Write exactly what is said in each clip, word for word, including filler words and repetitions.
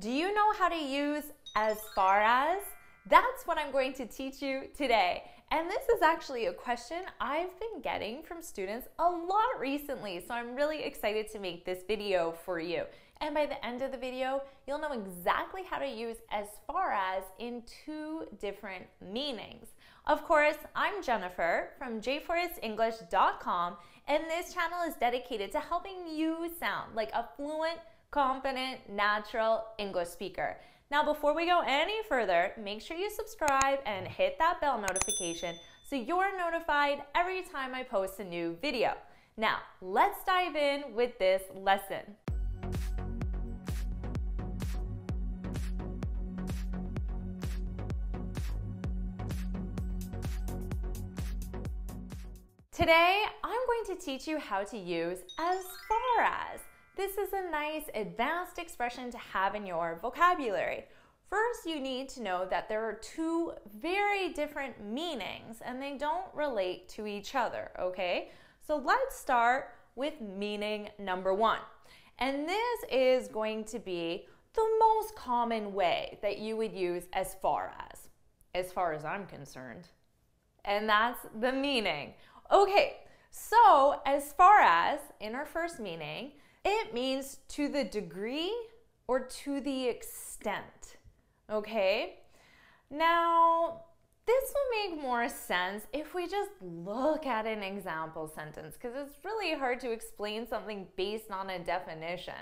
Do you know how to use as far as? That's what I'm going to teach you today. And this is actually a question I've been getting from students a lot recently, so I'm really excited to make this video for you. And by the end of the video, you'll know exactly how to use as far as in two different meanings. Of course, I'm Jennifer from j forest english dot com, and this channel is dedicated to helping you sound like a fluent, competent, natural English speaker. Now, before we go any further, make sure you subscribe and hit that bell notification so you're notified every time I post a new video. Now, let's dive in with this lesson. Today, I'm going to teach you how to use as far as. This is a nice advanced expression to have in your vocabulary. First, you need to know that there are two very different meanings and they don't relate to each other, okay? So let's start with meaning number one. And this is going to be the most common way that you would use as far as, as far as I'm concerned. And that's the meaning. Okay, so as far as, in our first meaning, it means to the degree or to the extent, okay? Now, this will make more sense if we just look at an example sentence, because it's really hard to explain something based on a definition.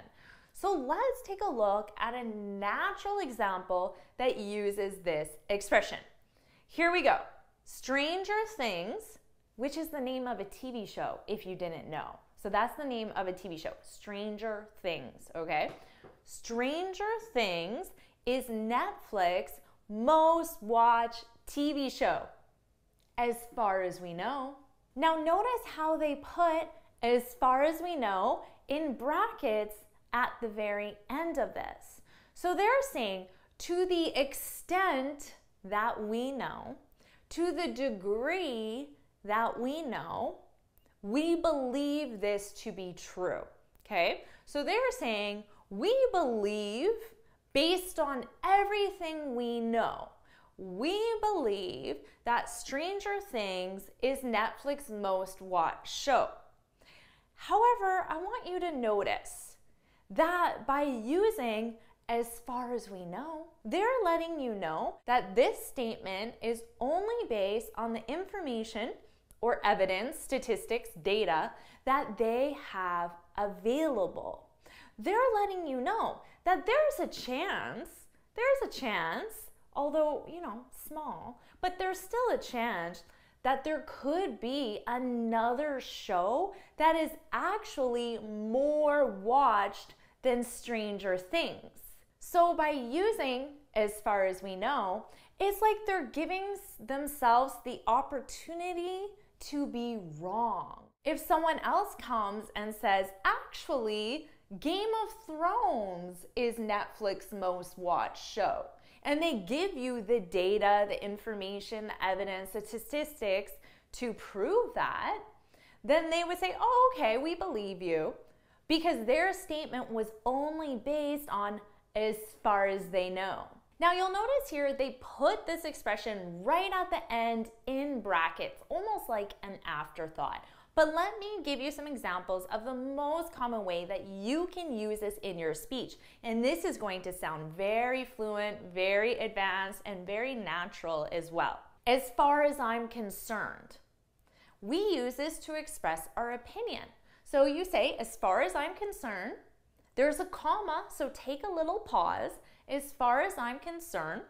So let's take a look at a natural example that uses this expression. Here we go. Stranger Things, which is the name of a T V show, if you didn't know. So that's the name of a T V show, Stranger Things, okay? Stranger Things is Netflix's most watched T V show, as far as we know. Now notice how they put as far as we know in brackets at the very end of this. So they're saying to the extent that we know, to the degree that we know, we believe this to be true, okay? So they're saying, we believe based on everything we know. We believe that Stranger Things is Netflix's most watched show. However, I want you to notice that by using as far as we know, they're letting you know that this statement is only based on the information or evidence, statistics, data that they have available. They're letting you know that there's a chance, there's a chance, although, you know, small, but there's still a chance that there could be another show that is actually more watched than Stranger Things. So by using as far as we know, it's like they're giving themselves the opportunity to be wrong. If someone else comes and says, actually, Game of Thrones is Netflix's most watched show, and they give you the data, the information, the evidence, the statistics to prove that, then they would say, oh, okay, we believe you, because their statement was only based on as far as they know. Now you'll notice here they put this expression right at the end in brackets, almost like an afterthought. But let me give you some examples of the most common way that you can use this in your speech. And this is going to sound very fluent, very advanced, and very natural as well. As far as I'm concerned, we use this to express our opinion. So you say, as far as I'm concerned, there's a comma, so take a little pause. As far as I'm concerned,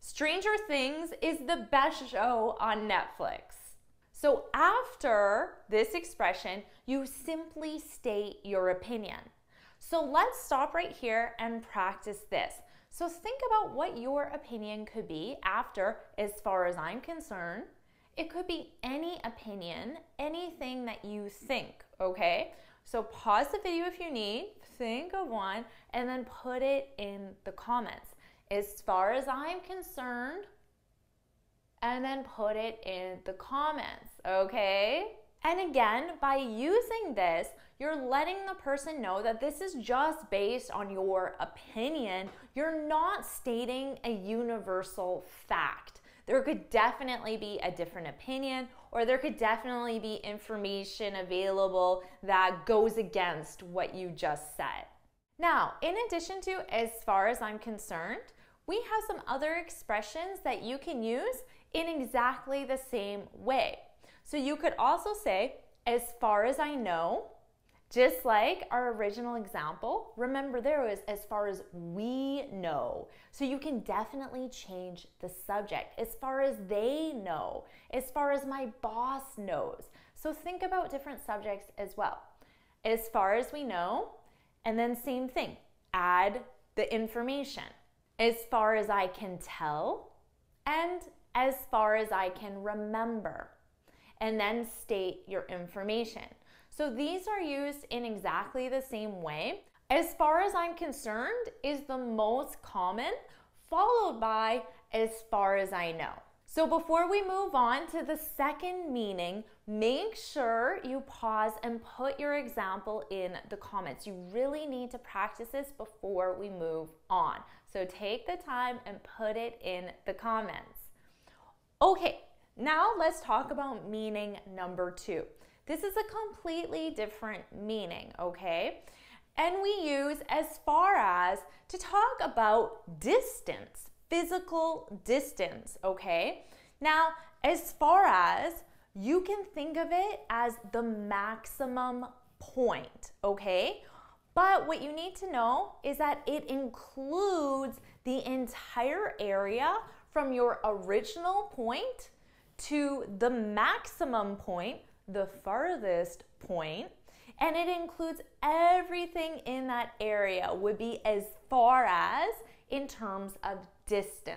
Stranger Things is the best show on Netflix. So after this expression, you simply state your opinion. So let's stop right here and practice this. So think about what your opinion could be after, as far as I'm concerned. It could be any opinion, anything that you think, okay? So pause the video if you need, think of one, and then put it in the comments. As far as I'm concerned, and then put it in the comments, okay? And again, by using this, You're letting the person know that this is just based on your opinion. You're not stating a universal fact. There could definitely be a different opinion, or there could definitely be information available that goes against what you just said. Now, in addition to as far as I'm concerned, we have some other expressions that you can use in exactly the same way. So you could also say, as far as I know, just like our original example, remember there was as far as we know. So you can definitely change the subject. As far as they know, as far as my boss knows. So think about different subjects as well. As far as we know, and then same thing, add the information. As far as I can tell, and as far as I can remember, and then state your information. So these are used in exactly the same way. As far as I'm concerned is the most common, followed by as far as I know. So before we move on to the second meaning, make sure you pause and put your example in the comments. You really need to practice this before we move on. So take the time and put it in the comments. Okay, now let's talk about meaning number two. This is a completely different meaning, okay? And we use as far as to talk about distance, physical distance, okay? Now, as far as, you can think of it as the maximum point, okay? But what you need to know is that it includes the entire area from your original point to the maximum point, the farthest point, and it includes everything in that area would be as far as in terms of distance.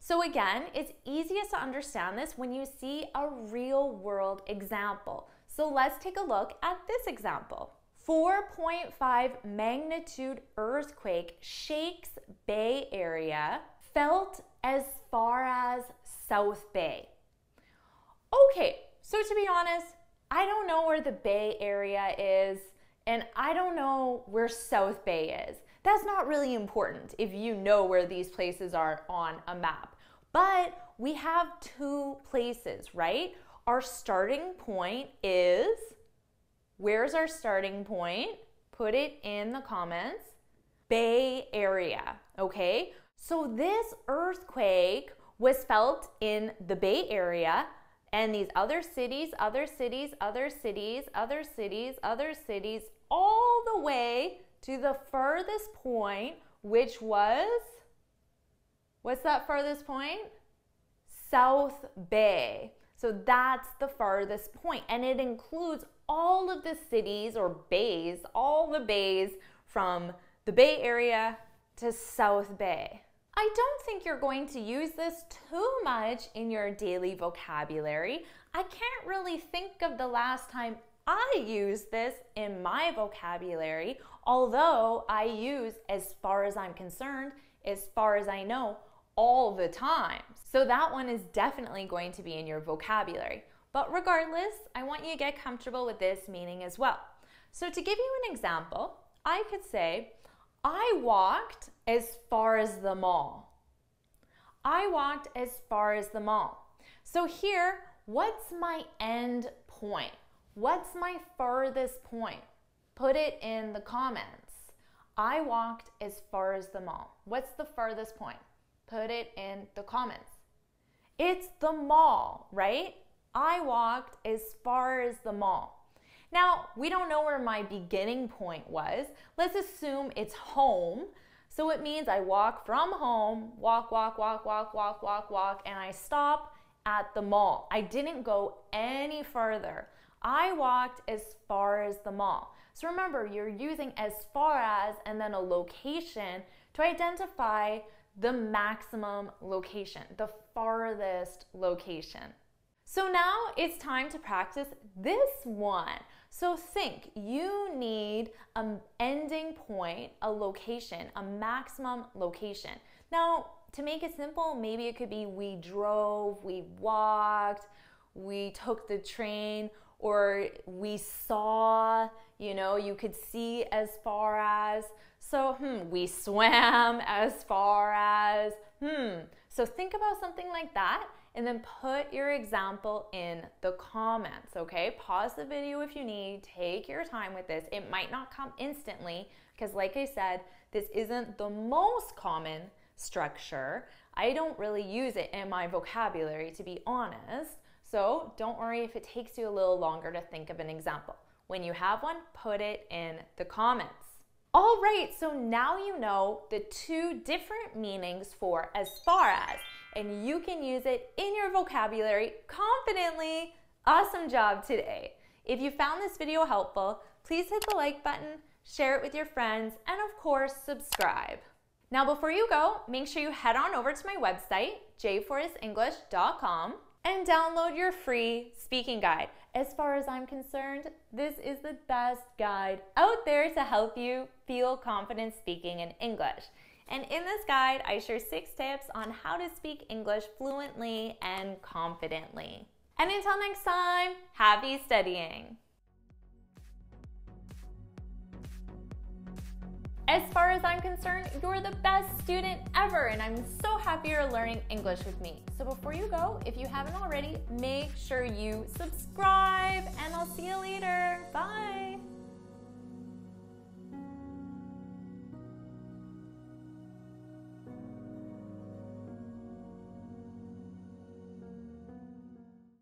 So again, it's easiest to understand this when you see a real world example. So let's take a look at this example. four point five magnitude earthquake shakes Bay Area, felt as far as South Bay. Okay. So to be honest, I don't know where the Bay Area is, and I don't know where South Bay is. That's not really important if you know where these places are on a map. But we have two places, right? Our starting point is, where's our starting point? Put it in the comments. Bay Area, okay? So this earthquake was felt in the Bay Area, and these other cities, other cities, other cities, other cities, other cities, all the way to the furthest point, which was, what's that furthest point? South Bay. So that's the furthest point. And it includes all of the cities or bays, all the bays from the Bay Area to South Bay. I don't think you're going to use this too much in your daily vocabulary. I can't really think of the last time I used this in my vocabulary, although I use as far as I'm concerned, as far as I know, all the time. So that one is definitely going to be in your vocabulary. But regardless, I want you to get comfortable with this meaning as well. So to give you an example, I could say, I walked as far as the mall. I walked as far as the mall. So here, what's my end point? What's my furthest point? Put it in the comments. I walked as far as the mall. What's the furthest point? Put it in the comments. It's the mall, right? I walked as far as the mall. Now, we don't know where my beginning point was. Let's assume it's home. So it means I walk from home, walk, walk, walk, walk, walk, walk, walk, and I stop at the mall. I didn't go any further. I walked as far as the mall. So remember, you're using as far as and then a location to identify the maximum location, the farthest location. So now it's time to practice this one. So think, you need an ending point, a location, a maximum location. Now, to make it simple, maybe it could be we drove, we walked, we took the train, or we saw, you know, you could see as far as, so hmm, we swam as far as, hmm. So think about something like that and then put your example in the comments, okay? Pause the video if you need, take your time with this. It might not come instantly because like I said, this isn't the most common structure. I don't really use it in my vocabulary, to be honest. So don't worry if it takes you a little longer to think of an example. When you have one, put it in the comments. All right, so now you know the two different meanings for as far as, and you can use it in your vocabulary confidently. Awesome job today. If you found this video helpful, please hit the like button, share it with your friends, and of course, subscribe. Now, before you go, make sure you head on over to my website, j forest english dot com, and download your free speaking guide. As far as I'm concerned, this is the best guide out there to help you feel confident speaking in English. And in this guide, I share six tips on how to speak English fluently and confidently. And until next time, happy studying! As far as I'm concerned, you're the best student ever, and I'm so happy you're learning English with me. So before you go, if you haven't already, make sure you subscribe, and I'll see you later. Bye!